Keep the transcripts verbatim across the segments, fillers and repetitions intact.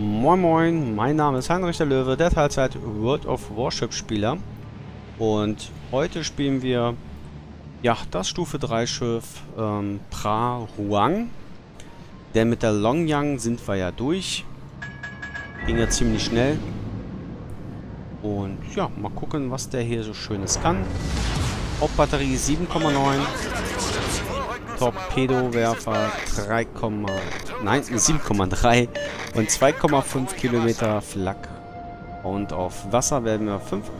Moin Moin, mein Name ist Heinrich der Löwe, der Teilzeit World of Warships Spieler. Und heute spielen wir ja das Stufe drei Schiff ähm, Phra Ruang. Denn mit der Longyang sind wir ja durch. Ging ja ziemlich schnell. Und ja, mal gucken, was der hier so Schönes kann. Hauptbatterie sieben Komma neun. Torpedowerfer sieben Komma drei und zwei Komma fünf Kilometer Flak. Und auf Wasser werden wir fünf,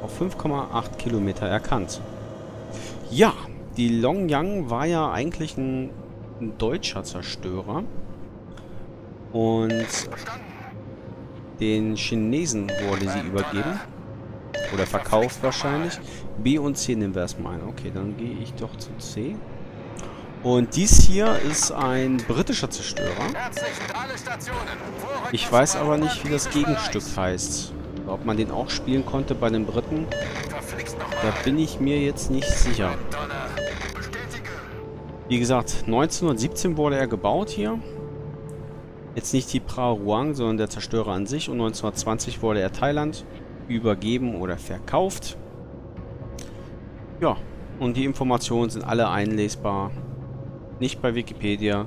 auf fünf Komma acht Kilometer erkannt. Ja, die Longyang war ja eigentlich ein, ein deutscher Zerstörer. Und den Chinesen wurde sie übergeben. Oder verkauft wahrscheinlich. B und C nehmen wir erstmal ein. Okay, dann gehe ich doch zu C. Und dies hier ist ein britischer Zerstörer. Ich weiß aber nicht, wie das Gegenstück heißt. Oder ob man den auch spielen konnte bei den Briten. Da bin ich mir jetzt nicht sicher. Wie gesagt, neunzehnhundertsiebzehn wurde er gebaut hier. Jetzt nicht die Phra Ruang, sondern der Zerstörer an sich. Und neunzehnhundertzwanzig wurde er Thailand übergeben oder verkauft. Ja, und die Informationen sind alle einlesbar. Nicht bei Wikipedia,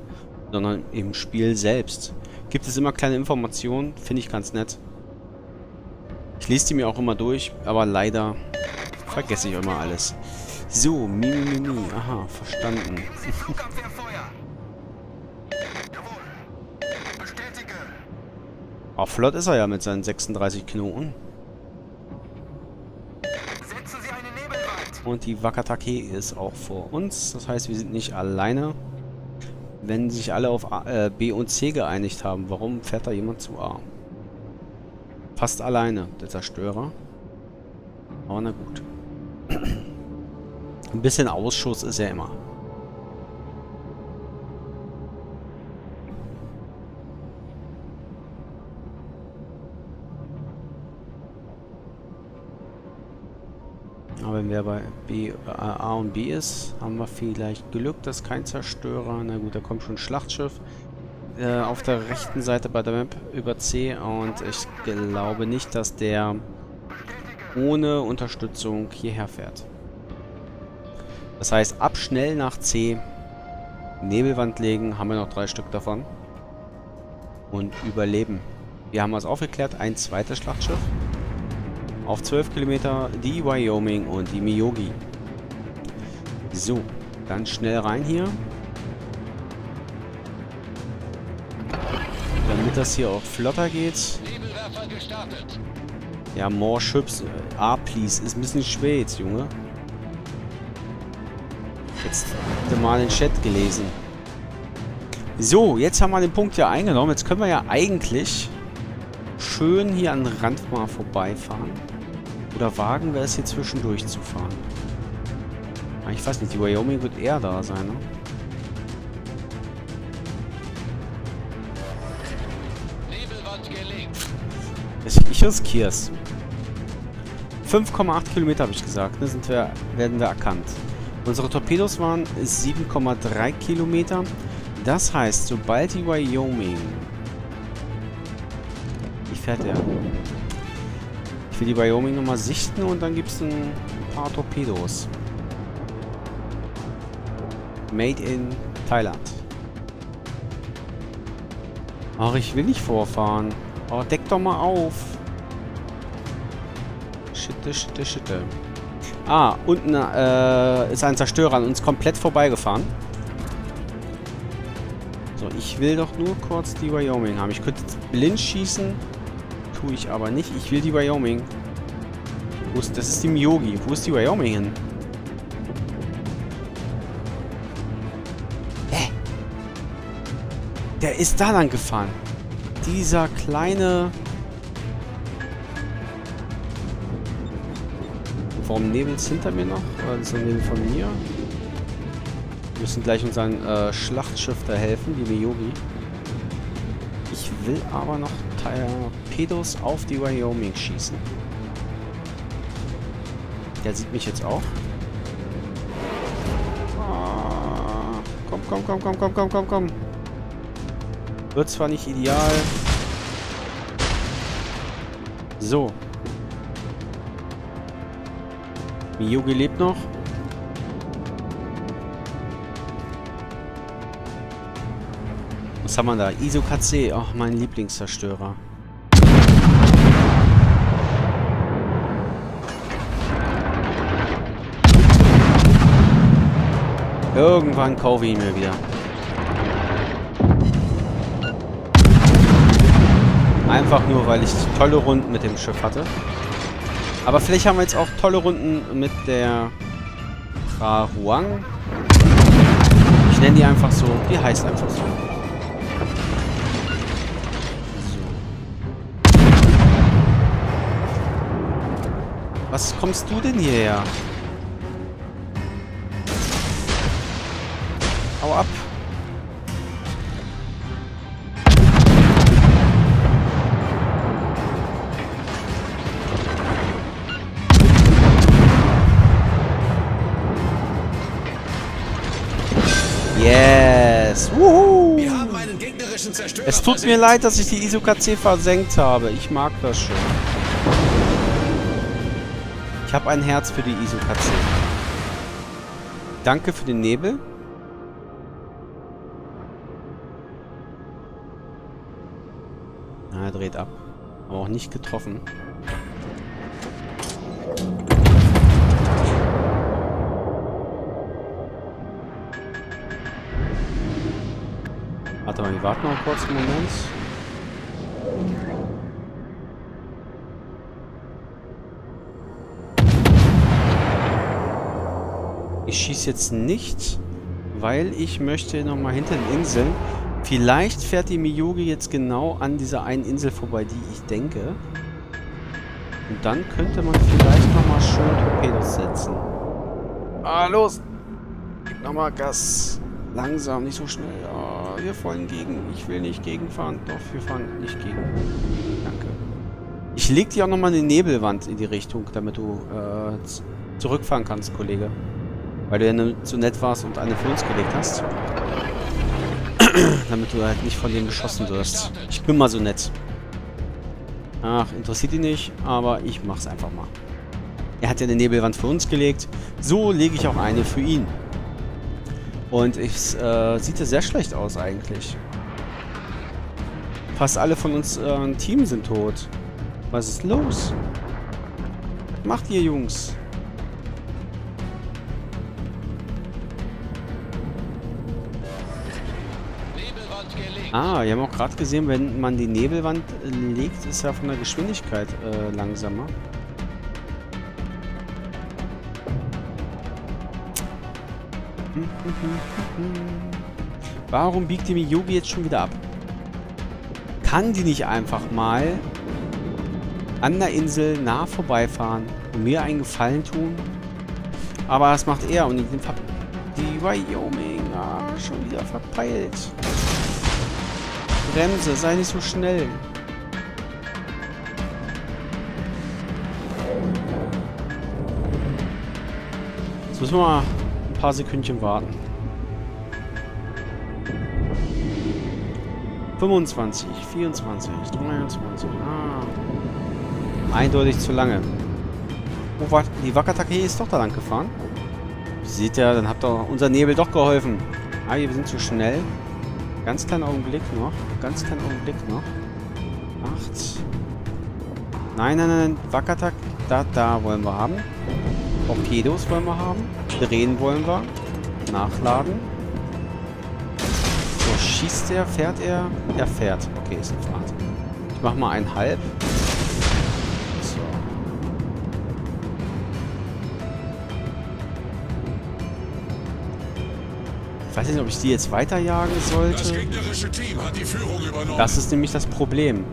sondern im Spiel selbst. Gibt es immer kleine Informationen, finde ich ganz nett. Ich lese die mir auch immer durch, aber leider vergesse ich immer alles. So, Mimi, Mimi, aha, verstanden. Auch flott ist er ja mit seinen sechsunddreißig Knoten. Und die Wakatake ist auch vor uns. Das heißt, wir sind nicht alleine. Wenn sich alle auf A, äh, B und C geeinigt haben, warum fährt da jemand zu A? Fast alleine, der Zerstörer. Aber na gut. Ein bisschen Ausschuss ist ja immer. Aber wenn wer bei B, äh, A und B ist, haben wir vielleicht Glück, dass kein Zerstörer... Na gut, da kommt schon ein Schlachtschiff äh, auf der rechten Seite bei der Map über C. Und ich glaube nicht, dass der ohne Unterstützung hierher fährt. Das heißt, ab schnell nach C, Nebelwand legen, haben wir noch drei Stück davon. Und überleben. Wir haben was aufgeklärt, ein zweites Schlachtschiff. Auf zwölf Kilometer die Wyoming und die Miyogi. So, dann schnell rein hier. Damit das hier auch flotter geht. Ja, more ships. Ah, please. Ist ein bisschen spät, Junge. Jetzt hätte mal den Chat gelesen. So, jetzt haben wir den Punkt hier eingenommen. Jetzt können wir ja eigentlich schön hier an den Rand mal vorbeifahren. Oder wagen wir es hier zwischendurch zu fahren? Ich weiß nicht, die Wyoming wird eher da sein, ne? Ich riskiere es. fünf Komma acht Kilometer habe ich gesagt, ne? Sind wir, werden wir erkannt. Unsere Torpedos waren sieben Komma drei Kilometer. Das heißt, sobald die Wyoming... Wie fährt er? Ich will die Wyoming nochmal sichten und dann gibt es ein paar Torpedos. Made in Thailand. Ach, ich will nicht vorfahren. Oh, deck doch mal auf. Schitte, schitte, schitte. Ah, unten äh, ist ein Zerstörer an uns komplett vorbeigefahren. So, ich will doch nur kurz die Wyoming haben. Ich könnte jetzt blind schießen. Tue ich aber nicht. Ich will die Wyoming. Wo ist, das ist die Miyogi. Wo ist die Wyoming hin? Hä? Der ist da lang gefahren. Dieser kleine... Warum nebelt es hinter mir noch? Das ist ein Nebel von mir. Wir müssen gleich unseren äh, Schlachtschiff da helfen, die Miyogi. Ich will aber noch Torpedos auf die Wyoming schießen. Der sieht mich jetzt auch. Ah, komm, komm, komm, komm, komm, komm, komm, komm. Wird zwar nicht ideal, So. Miyogi lebt noch. Was haben wir da? Isokaze. Ach, mein Lieblingszerstörer. Irgendwann kaufe ich ihn mir wieder. Einfach nur, weil ich tolle Runden mit dem Schiff hatte. Aber vielleicht haben wir jetzt auch tolle Runden mit der Phra Ruang. Ich nenne die einfach so. Die heißt einfach so. So. Was kommst du denn hierher? Hau ab. Yes! Wuhu! Wir haben einen gegnerischen Zerstörer. Es tut mir leid, dass ich die Isokaze versenkt habe. Ich mag das schon. Ich habe ein Herz für die Isokaze. Danke für den Nebel. Na, er dreht ab. Aber auch nicht getroffen. Warte mal, wir warten noch kurz einen Moment. Ich schieße jetzt nicht, weil ich möchte nochmal hinter den Inseln. Vielleicht fährt die Miyogi jetzt genau an dieser einen Insel vorbei, die ich denke. Und dann könnte man vielleicht nochmal schön Torpedos setzen. Ah, los! Gib nochmal Gas. Langsam, nicht so schnell. Oh. Wir fahren gegen. Ich will nicht gegenfahren. Doch, wir fahren nicht gegen. Danke. Ich leg dir auch nochmal eine Nebelwand in die Richtung, damit du äh, zurückfahren kannst, Kollege. Weil du ja ne, so nett warst und eine für uns gelegt hast. Damit du halt nicht von denen geschossen wirst. Ich bin mal so nett. Ach, interessiert ihn nicht, aber ich mach's einfach mal. Er hat ja eine Nebelwand für uns gelegt. So lege ich auch eine für ihn. Und es äh, sieht ja sehr schlecht aus eigentlich. Fast alle von uns äh, im Team sind tot. Was ist los? Was macht ihr, Jungs? Ah, wir haben auch gerade gesehen, wenn man die Nebelwand legt, ist ja von der Geschwindigkeit äh, langsamer. Warum biegt die Miyogi jetzt schon wieder ab? Kann die nicht einfach mal an der Insel nah vorbeifahren und mir einen Gefallen tun? Aber das macht er und die, die Wyoming ah, schon wieder verpeilt. Bremse, sei nicht so schnell. Jetzt müssen wir mal ein paar Sekündchen warten. fünfundzwanzig, vierundzwanzig, dreiundzwanzig. Ah. Eindeutig zu lange. Oh, die Wakatake ist doch da lang gefahren. Seht ihr, dann hat doch unser Nebel doch geholfen. Ah, wir sind zu schnell. Ganz kleinen Augenblick noch. Ganz kleinen Augenblick noch. Acht. Nein, nein, nein. Wakatake, da, da wollen wir haben. Torpedos wollen wir haben. Drehen wollen wir. Nachladen. So, schießt er, fährt er. Er fährt. Okay, ist eine Fahrt. Ich mach mal einen halb. So. Ich weiß nicht, ob ich die jetzt weiterjagen sollte. Das gegnerische Team hat die Führung übernommen. Das ist nämlich das Problem.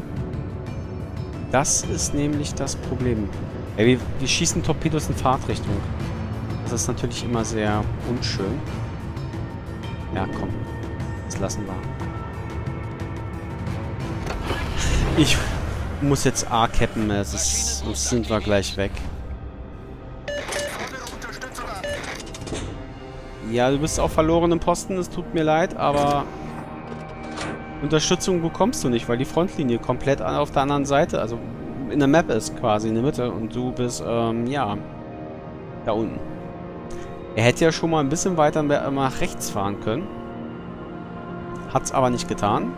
Das ist nämlich das Problem. Ja, wir, wir schießen Torpedos in Fahrtrichtung. Das ist natürlich immer sehr unschön. Ja, komm. Das lassen wir. Ich muss jetzt A cappen, sonst sind wir gleich weg. Ja, du bist auf verlorenem Posten, es tut mir leid, aber Unterstützung bekommst du nicht, weil die Frontlinie komplett auf der anderen Seite, also in der Map ist, quasi in der Mitte. Und du bist, ähm, ja, da unten. Er hätte ja schon mal ein bisschen weiter nach rechts fahren können. Hat's aber nicht getan.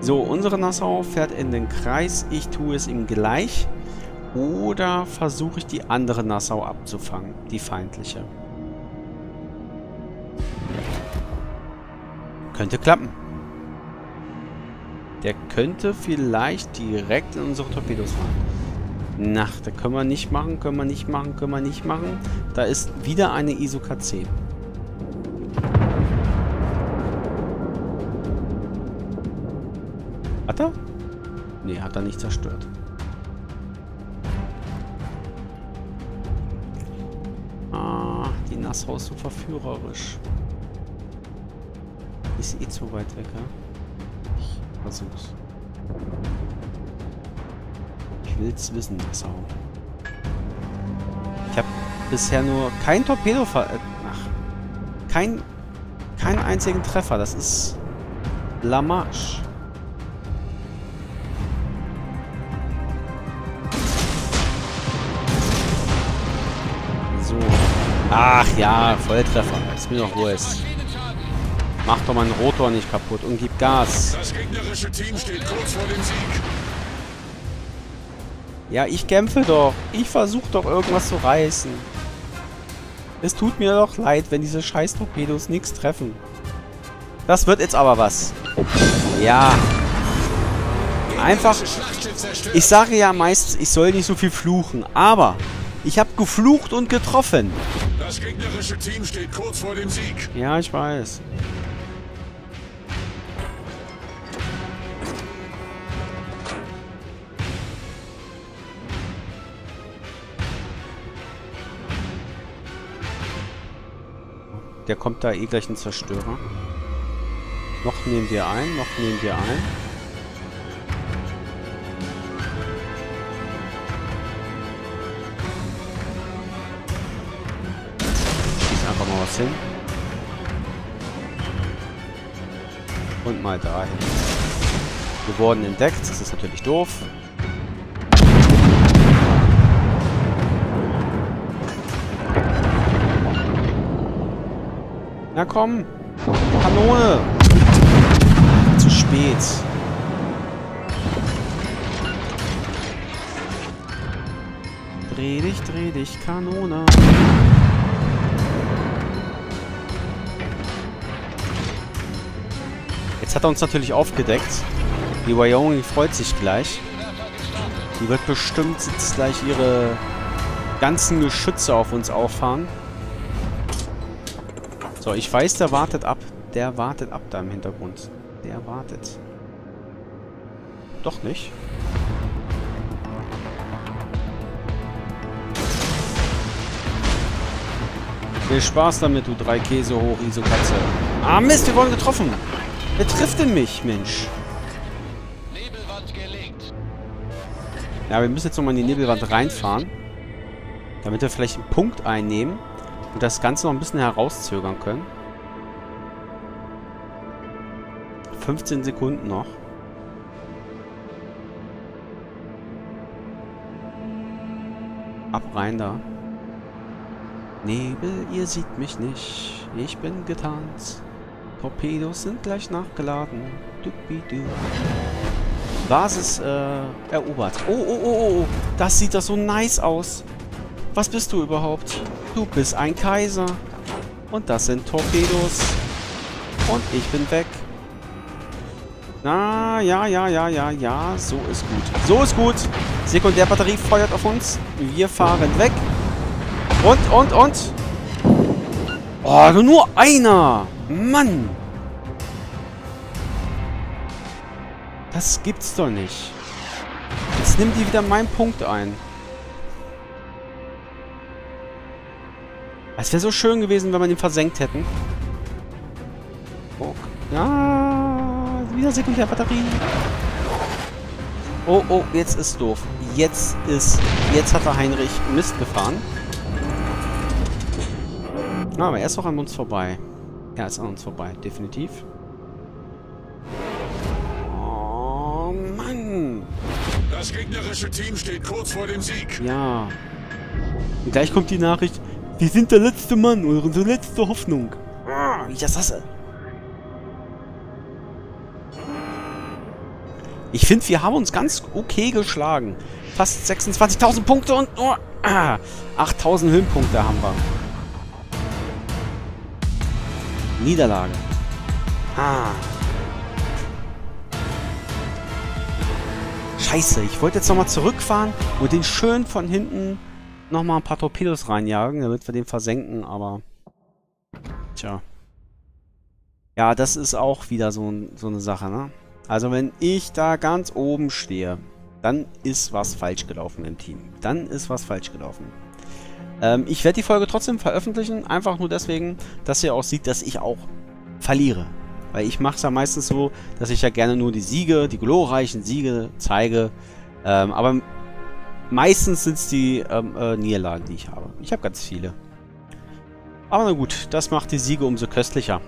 So, unsere Nassau fährt in den Kreis. Ich tue es ihm gleich. Oder versuche ich die andere Nassau abzufangen, die feindliche. Könnte klappen. Der könnte vielleicht direkt in unsere Torpedos fahren. Na, da können wir nicht machen, können wir nicht machen, können wir nicht machen. Da ist wieder eine Isokaze. Hat er? Nee, hat er nicht zerstört. Ah, die Nassau ist so verführerisch. Ist eh zu weit weg, ja? Ich versuch's. Ich will's wissen, Nassau. Ich habe bisher nur kein Torpedo ver... Ach. Kein... Keinen einzigen Treffer. Das ist... Blamage. Ach ja, Volltreffer. Ist mir doch wurscht. Mach doch meinen Rotor nicht kaputt und gib Gas. Das gegnerische Team steht kurz vor dem Sieg. Ja, ich kämpfe doch. Ich versuche doch irgendwas zu reißen. Es tut mir doch leid, wenn diese scheiß Torpedos nichts treffen. Das wird jetzt aber was. Ja. Einfach. Ich sage ja meistens, ich soll nicht so viel fluchen, aber ich habe geflucht und getroffen. Das gegnerische Team steht kurz vor dem Sieg. Ja, ich weiß. Der kommt da eh gleich ein Zerstörer. Noch nehmen wir ein, noch nehmen wir ein. Hin. Und mal dahin. Wir wurden entdeckt, das ist natürlich doof. Na komm! Kanone! Zu spät. Dreh dich, dreh dich, Kanone! Jetzt hat er uns natürlich aufgedeckt. Die Wyoming freut sich gleich. Die wird bestimmt jetzt gleich ihre ganzen Geschütze auf uns auffahren. So, ich weiß, der wartet ab. Der wartet ab da im Hintergrund. Der wartet. Doch nicht. Viel Spaß damit, du drei Käse hoch, Isokaze. Ah Mist, wir wurden getroffen. Er trifft denn mich, Mensch? Nebelwand gelegt. Ja, wir müssen jetzt nochmal in die Nebelwand reinfahren. Damit wir vielleicht einen Punkt einnehmen. Und das Ganze noch ein bisschen herauszögern können. fünfzehn Sekunden noch. Ab rein da. Nebel, ihr seht mich nicht. Ich bin getarnt. Torpedos sind gleich nachgeladen. Du-bi-du. Basis äh, erobert. Oh, oh, oh, oh. Das sieht doch so nice aus. Was bist du überhaupt? Du bist ein Kaiser. Und das sind Torpedos. Und ich bin weg. Na, ja, ja, ja, ja, ja. So ist gut. So ist gut. Sekundärbatterie feuert auf uns. Wir fahren weg. Und, und, und. Oh, nur einer. Mann! Das gibt's doch nicht. Jetzt nimmt die wieder meinen Punkt ein. Es wäre so schön gewesen, wenn wir ihn versenkt hätten. Oh. Ah, wieder Sekundärbatterie. Oh, oh, jetzt ist doof. Jetzt ist... Jetzt hat der Heinrich Mist gefahren. Ah, aber er ist doch an uns vorbei. Ja, ist an uns vorbei, definitiv. Oh Mann! Das gegnerische Team steht kurz vor dem Sieg. Ja. Und gleich kommt die Nachricht, wir sind der letzte Mann, unsere letzte Hoffnung. Ah, ich das hasse. Ich finde, wir haben uns ganz okay geschlagen. Fast sechsundzwanzigtausend Punkte und nur oh, ah, achttausend Höhenpunkte haben wir. Niederlage. Ah. Scheiße, ich wollte jetzt nochmal zurückfahren und den schön von hinten nochmal ein paar Torpedos reinjagen, damit wir den versenken, aber... Tja. Ja, das ist auch wieder so, so eine Sache, ne? Also wenn ich da ganz oben stehe, dann ist was falsch gelaufen im Team. Dann ist was falsch gelaufen. Ähm, ich werde die Folge trotzdem veröffentlichen, einfach nur deswegen, dass ihr auch seht, dass ich auch verliere. Weil ich mache es ja meistens so, dass ich ja gerne nur die Siege, die glorreichen Siege zeige. Ähm, aber meistens sind es die ähm, äh, Niederlagen, die ich habe. Ich habe ganz viele. Aber na gut, das macht die Siege umso köstlicher.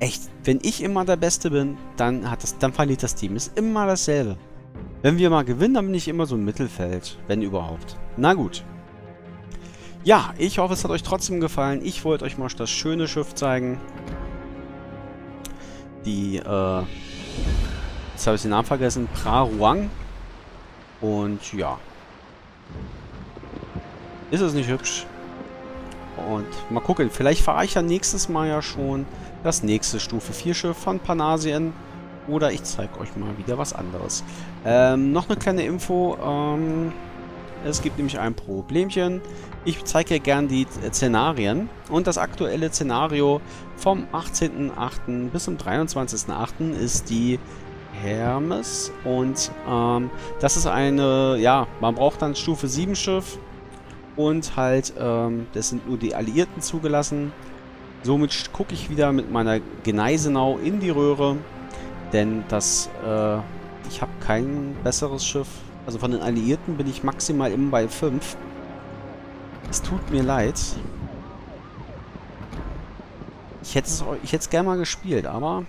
Echt, wenn ich immer der Beste bin, dann hat das, dann verliert das Team. Ist immer dasselbe. Wenn wir mal gewinnen, dann bin ich immer so im Mittelfeld, wenn überhaupt. Na gut. Ja, ich hoffe, es hat euch trotzdem gefallen. Ich wollte euch mal das schöne Schiff zeigen. Die, äh... Jetzt habe ich den Namen vergessen. Phra Ruang. Und ja. Ist es nicht hübsch? Und mal gucken, vielleicht fahre ich ja nächstes Mal ja schon das nächste Stufe vier Schiff von Panasien. Oder ich zeige euch mal wieder was anderes. Ähm, noch eine kleine Info. Ähm, es gibt nämlich ein Problemchen. Ich zeige ja gern die Szenarien. Und das aktuelle Szenario vom achtzehnten achten bis zum dreiundzwanzigsten achten ist die Hermes. Und ähm, das ist eine, ja, man braucht dann Stufe sieben Schiff. Und halt, ähm, das sind nur die Alliierten zugelassen. Somit gucke ich wieder mit meiner Gneisenau in die Röhre. Denn das, äh, ich habe kein besseres Schiff. Also von den Alliierten bin ich maximal immer bei fünf. Es tut mir leid. Ich hätte es ich hätte es gerne mal gespielt, aber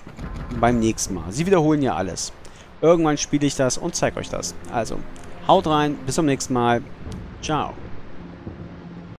beim nächsten Mal. Sie wiederholen ja alles. Irgendwann spiele ich das und zeige euch das. Also, haut rein, bis zum nächsten Mal. Ciao.